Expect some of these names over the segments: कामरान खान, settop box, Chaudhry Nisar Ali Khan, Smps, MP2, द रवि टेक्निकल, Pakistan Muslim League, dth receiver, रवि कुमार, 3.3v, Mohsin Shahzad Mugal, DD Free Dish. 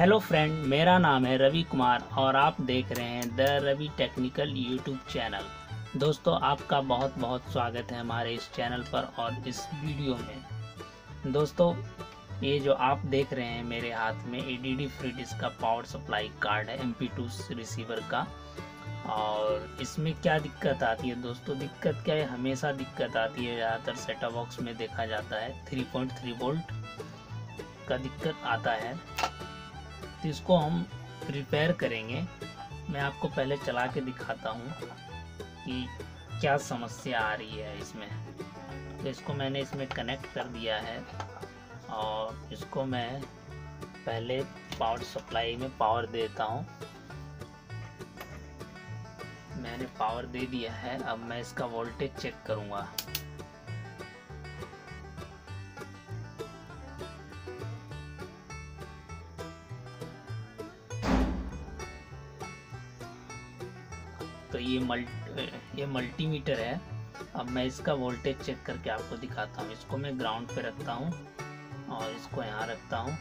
Hello friend, मेरा नाम है रवि कुमार और आप देख रहे हैं द रवि टेक्निकल YouTube channel. दोस्तों, आपका बहुत बहुत स्वागत है हमारे इस चैनल पर और इस वीडियो में। दोस्तों, ये जो आप देख रहे हैं मेरे हाथ में dd free dish का पावर सप्लाई कार्ड है, MP2 रिसीवर का। और इसमें क्या दिक्कत आती है दोस्तों? दिक्कत क्या है, हमेशा दिक्कत आती है, ज़्यादातर सेटअप बॉक्स में देखा जाता है 3.3 वोल्ट का दिक्कत आता है। तो इसको हम रिपेयर करेंगे। मैं आपको पहले चला के दिखाता हूँ कि क्या समस्या आ रही है इसमें। तो इसको मैंने इसमें कनेक्ट कर दिया है और इसको मैं पहले पावर सप्लाई में पावर देता हूँ। मैंने पावर दे दिया है, अब मैं इसका वोल्टेज चेक करूँगा। तो ये मल्टीमीटर है। अब मैं इसका वोल्टेज चेक करके आपको दिखाता हूँ। इसको मैं ग्राउंड पे रखता हूँ और इसको यहाँ रखता हूँ,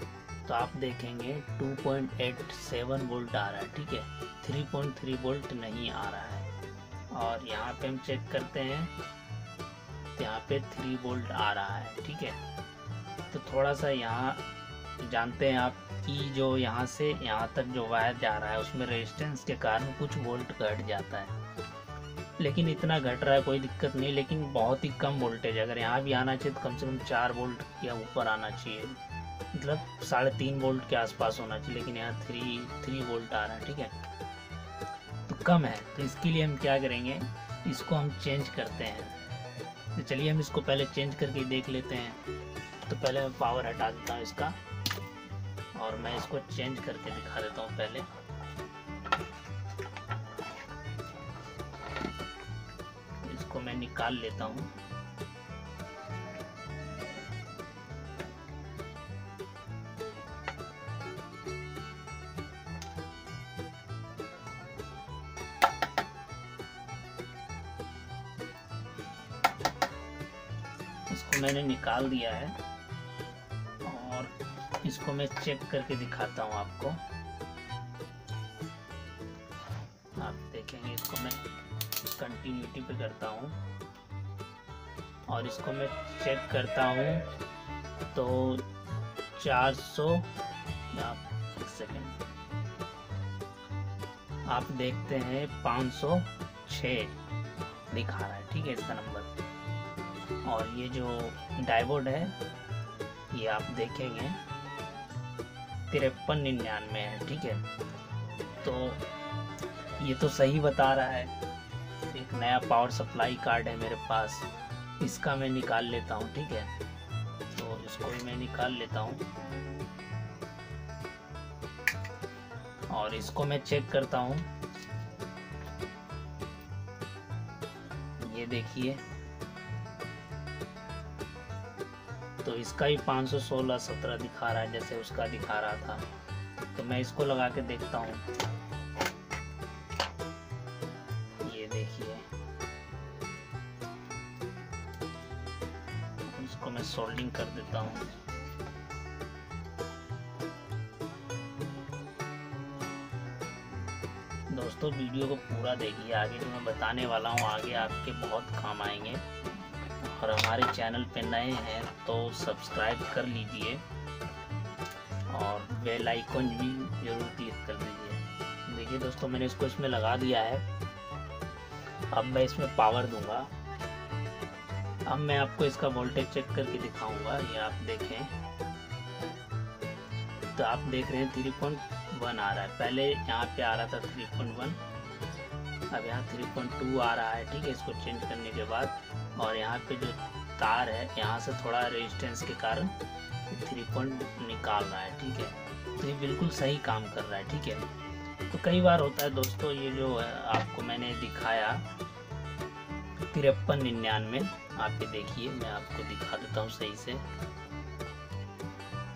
तो आप देखेंगे 2.87 वोल्ट आ रहा है। ठीक है, 3.3 वोल्ट नहीं आ रहा है। और यहाँ पे हम चेक करते हैं, यहाँ पे 3 वोल्ट आ रहा है। ठीक है, तो थोड़ा सा यहाँ जानते हैं आप कि जो यहाँ से यहाँ तक जो वायर जा रहा है उसमें रेजिस्टेंस के कारण कुछ वोल्ट घट जाता है, लेकिन इतना घट रहा है कोई दिक्कत नहीं, लेकिन बहुत ही कम वोल्टेज। अगर यहाँ भी आना चाहिए तो कम से कम 4 वोल्ट या ऊपर आना चाहिए, मतलब 3.5 वोल्ट के आसपास होना चाहिए, लेकिन यहाँ 3 वोल्ट आ रहा है। ठीक है, तो कम है। तो इसके लिए हम क्या करेंगे, इसको हम चेंज करते हैं। तो चलिए हम इसको पहले चेंज करके देख लेते हैं। तो पहले मैं पावर हटा देता हूँ इसका और मैं इसको चेंज करके दिखा देता हूँ पहले। इसको मैं निकाल लेता हूँ। इसको मैंने निकाल दिया है और इसको मैं चेक करके दिखाता हूँ आपको। आप देखेंगे, इसको मैं कंटिन्यूटी पे करता हूँ और इसको मैं चेक करता हूँ तो 400, आप एक सेकेंड, आप देखते हैं 506 दिखा रहा है। ठीक है, इसका नंबर। और ये जो डायबोर्ड है ये आप देखेंगे 5399 है। ठीक है, तो ये तो सही बता रहा है। एक नया पावर सप्लाई कार्ड है मेरे पास, इसका मैं निकाल लेता हूँ। ठीक है, तो इसको भी मैं निकाल लेता हूँ और इसको मैं चेक करता हूँ। ये देखिए, तो इसका ही 516-17 दिखा रहा है, जैसे उसका दिखा रहा था। तो मैं इसको लगा के देखता हूँ। ये देखिए, इसको मैं सोल्डिंग कर देता हूँ। दोस्तों, वीडियो को पूरा देखिए, आगे जो मैं बताने वाला हूँ आगे आपके बहुत काम आएंगे। और हमारे चैनल पे नए हैं तो सब्सक्राइब कर लीजिए और बेल आइकन भी ज़रूर क्लिक कर दीजिए। देखिए दोस्तों, मैंने इसको इसमें लगा दिया है। अब मैं इसमें पावर दूंगा। अब मैं आपको इसका वोल्टेज चेक करके दिखाऊंगा। ये आप देखें, तो आप देख रहे हैं 3.1 आ रहा है। पहले यहाँ पे आ रहा था 3.1, अब यहाँ 3.2 आ रहा है। ठीक है, इसको चेंज करने के बाद। और यहाँ पे जो तार है, यहाँ से थोड़ा रेजिस्टेंस के कारण 3 पॉइंट निकाल रहा है। ठीक है, तो ये बिल्कुल सही काम कर रहा है। ठीक है, तो कई बार होता है दोस्तों, ये जो आपको मैंने दिखाया 5399, आप ये देखिए, मैं आपको दिखा देता हूँ सही से।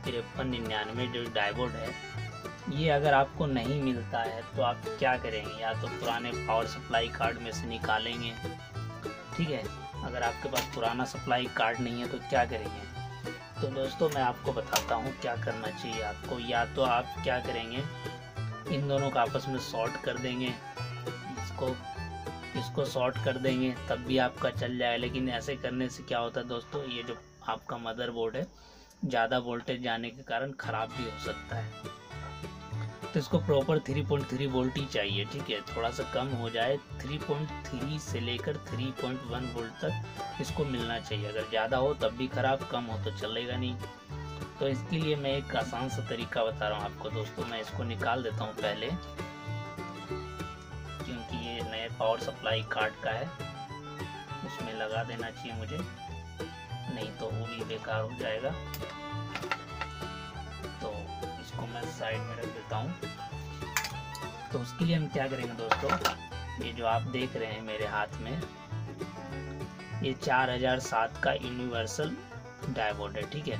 5399 जो डायबोर्ड है, ये अगर आपको नहीं मिलता है तो आप क्या करेंगे, या तो पुराने पावर सप्लाई कार्ड में से निकालेंगे। ठीक है, अगर आपके पास पुराना सप्लाई कार्ड नहीं है तो क्या करेंगे, तो दोस्तों मैं आपको बताता हूँ क्या करना चाहिए आपको। या तो आप क्या करेंगे, इन दोनों को आपस में सॉर्ट कर देंगे, इसको सॉर्ट कर देंगे तब भी आपका चल जाएगा। लेकिन ऐसे करने से क्या होता है दोस्तों, ये जो आपका मदरबोर्ड है ज़्यादा वोल्टेज जाने के कारण ख़राब भी हो सकता है। तो इसको प्रॉपर 3.3 वोल्ट ही चाहिए, ठीक है। थोड़ा सा कम हो जाए, 3.3 से लेकर 3.1 वोल्ट तक इसको मिलना चाहिए। अगर ज़्यादा हो तब भी ख़राब, कम हो तो चलेगा नहीं। तो इसके लिए मैं एक आसान सा तरीका बता रहा हूँ आपको दोस्तों। मैं इसको निकाल देता हूँ पहले, क्योंकि ये नए पावर सप्लाई कार्ड का है, उसमें लगा देना चाहिए मुझे, नहीं तो वो भी बेकार हो जाएगा। तो इसको मैं साइड में रख देता हूँ। तो उसके लिए हम क्या करेंगे दोस्तों, ये जो आप देख रहे हैं मेरे हाथ में, ये 4007 का यूनिवर्सल डायोड है, ठीक है।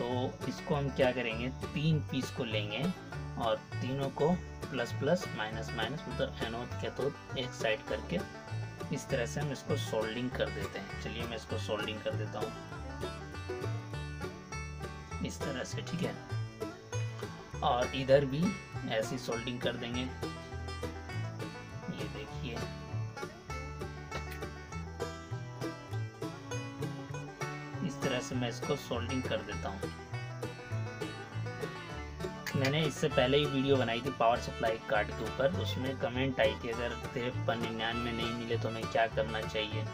तो इसको हम क्या करेंगे, 3 पीस को लेंगे और तीनों को प्लस प्लस माइनस माइनस, मतलब एनोड कैथोड एक साइड करके इस तरह से हम इसको सोल्डिंग कर देते हैं। चलिए मैं इसको सोल्डिंग कर देता हूँ इस तरह से, ठीक है। और इधर भी ऐसी सोल्डिंग कर देंगे, ये देखिए। इस तरह से मैं इसको सोल्डिंग कर देता हूँ। मैंने इससे पहले ही वीडियो बनाई थी पावर सप्लाई कार्ड के ऊपर, उसमें कमेंट आई थी अगर 5399 नहीं मिले तो हमें क्या करना चाहिए।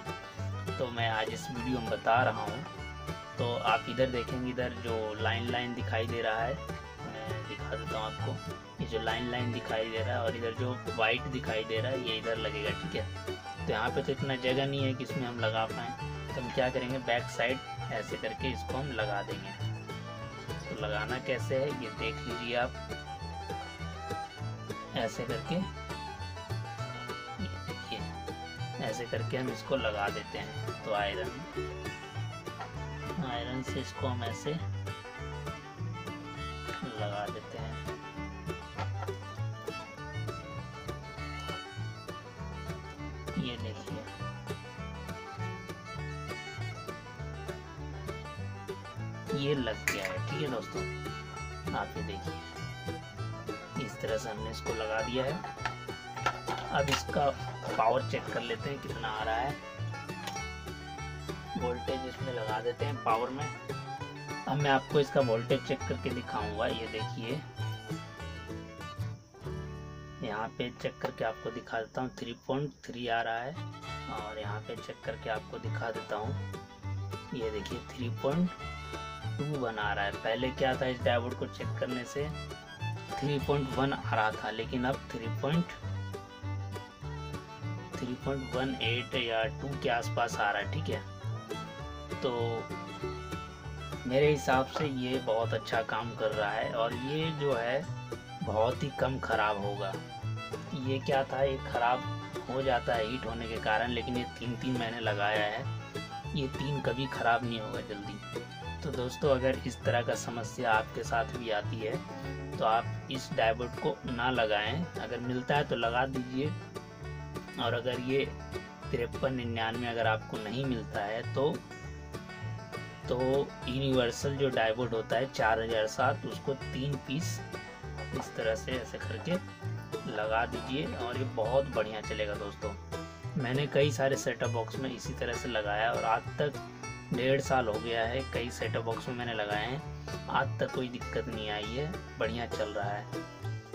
तो मैं आज इस वीडियो में बता रहा हूँ। तो आप इधर देखेंगे, इधर जो लाइन दिखाई दे रहा है, मैं दिखा देता हूँ आपको, ये जो लाइन दिखाई दे रहा है और इधर जो वाइट दिखाई दे रहा है ये इधर लगेगा, ठीक है। तो यहाँ पर तो इतना जगह नहीं है कि इसमें हम लगा पाएँ। तो हम क्या करेंगे, बैक साइड ऐसे करके इसको हम लगा देंगे। लगाना कैसे है ये देख लीजिए आप, ऐसे करके, ये देखिए, ऐसे करके हम इसको लगा देते हैं। तो आयरन से इसको हम ऐसे लगा देते हैं। ये देखिए, ये लग गया है, ठीक है दोस्तों। आप ये देखिए, इस तरह से हमने इसको लगा दिया है। अब इसका पावर चेक कर लेते हैं कितना आ रहा है। वोल्टेज इसमें लगा देते हैं पावर में। अब मैं आपको इसका वोल्टेज चेक करके दिखाऊंगा। ये देखिए, यहाँ पे चेक करके आपको दिखा देता हूँ 3.3 आ रहा है। और यहाँ पे चेक करके आपको दिखा देता हूँ, ये देखिए 3.2 बना रहा है। पहले क्या था, इस डायोड को चेक करने से 3.1 आ रहा था, लेकिन अब 3.18 या 2 के आसपास आ रहा है, ठीक है। तो मेरे हिसाब से ये बहुत अच्छा काम कर रहा है। और ये जो है बहुत ही कम ख़राब होगा। ये क्या था, ये ख़राब हो जाता है हीट होने के कारण, लेकिन ये 3 मैंने लगाया है, ये 3 कभी ख़राब नहीं होगा जल्दी। तो दोस्तों अगर इस तरह का समस्या आपके साथ भी आती है तो आप इस डायोड को ना लगाएं। अगर मिलता है तो लगा दीजिए, और अगर ये 5399 अगर आपको नहीं मिलता है तो यूनिवर्सल जो डायोड होता है 4007, उसको 3 पीस इस तरह से ऐसे करके लगा दीजिए और ये बहुत बढ़िया चलेगा दोस्तों। मैंने कई सारे सेटअप बॉक्स में इसी तरह से लगाया, और आज तक 1.5 साल हो गया है कई सेटअप बॉक्स में मैंने लगाए हैं, आज तक कोई दिक्कत नहीं आई है, बढ़िया चल रहा है।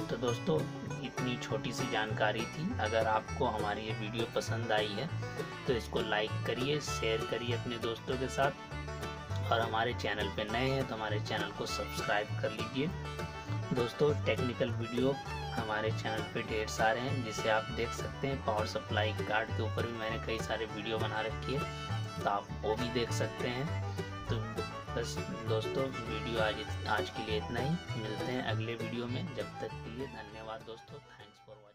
तो दोस्तों इतनी छोटी सी जानकारी थी। अगर आपको हमारी ये वीडियो पसंद आई है तो इसको लाइक करिए, शेयर करिए अपने दोस्तों के साथ, और हमारे चैनल पे नए हैं तो हमारे चैनल को सब्सक्राइब कर लीजिए। दोस्तों टेक्निकल वीडियो हमारे चैनल पे ढेर सारे हैं, जिसे आप देख सकते हैं। पावर सप्लाई कार्ड के ऊपर भी मैंने कई सारे वीडियो बना रखी है, तो आप वो भी देख सकते हैं। तो बस दोस्तों वीडियो आज के लिए इतना ही। मिलते हैं अगले वीडियो में, जब तक के लिए धन्यवाद दोस्तों। Thanks for watching.